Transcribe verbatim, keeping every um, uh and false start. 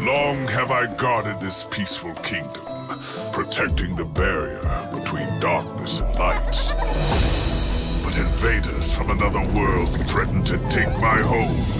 Long have I guarded this peaceful kingdom, protecting the barrier between darkness and light. But invaders from another world threaten to take my home.